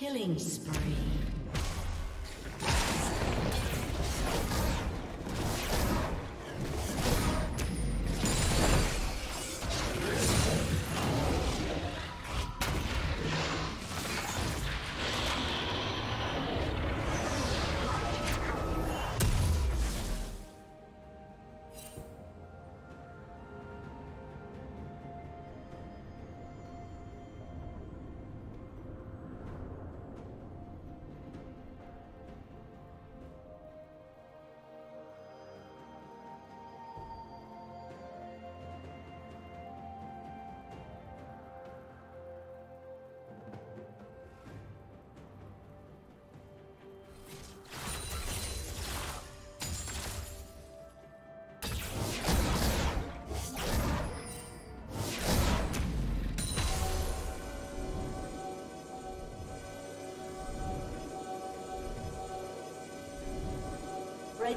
Killing spree. The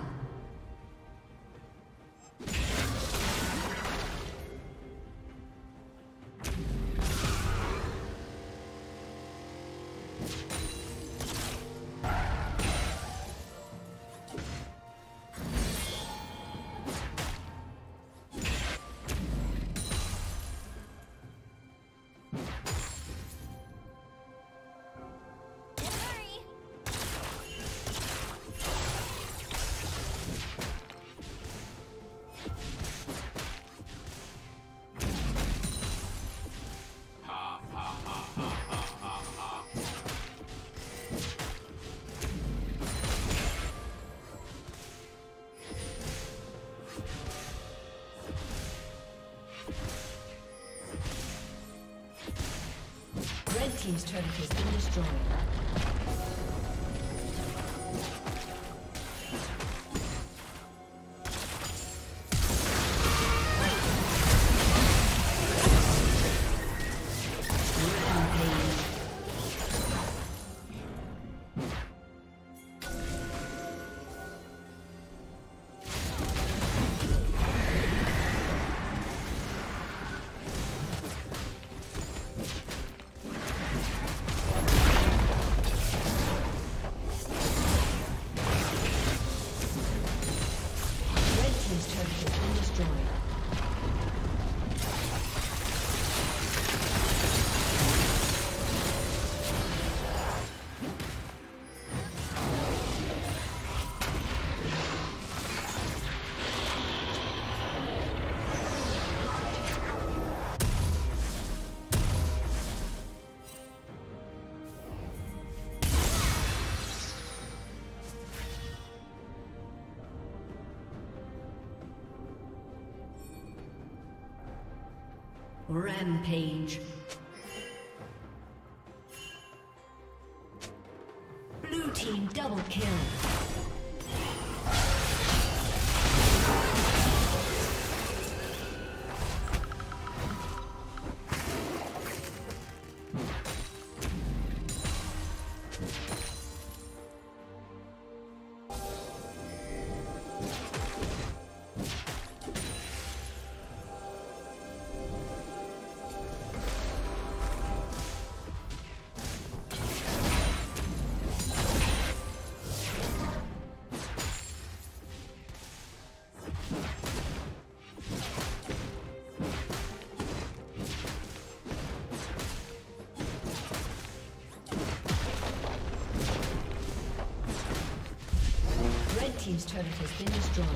Team's turret has been destroyed. Rampage. Blue team double kill. His turret has been destroyed.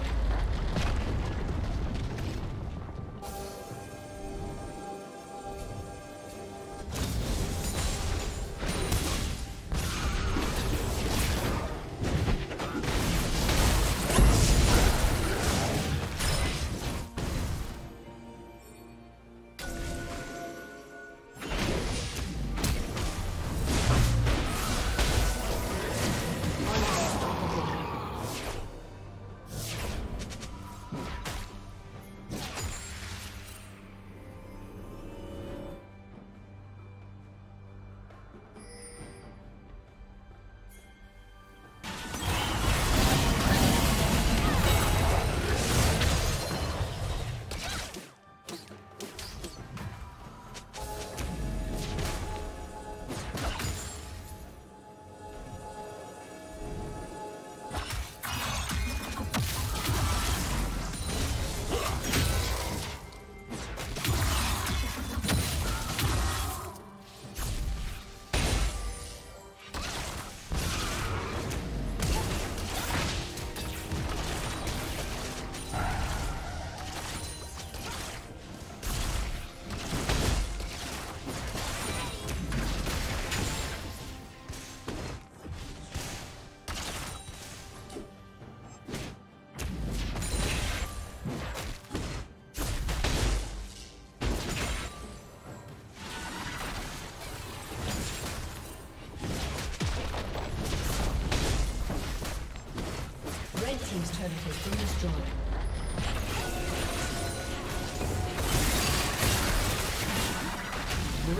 Red team's turret has been destroyed.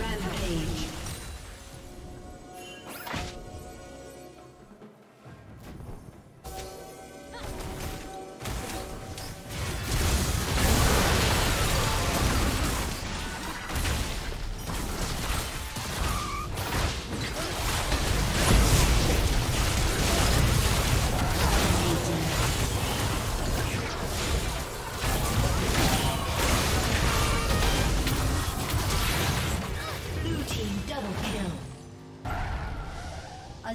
Rampage. A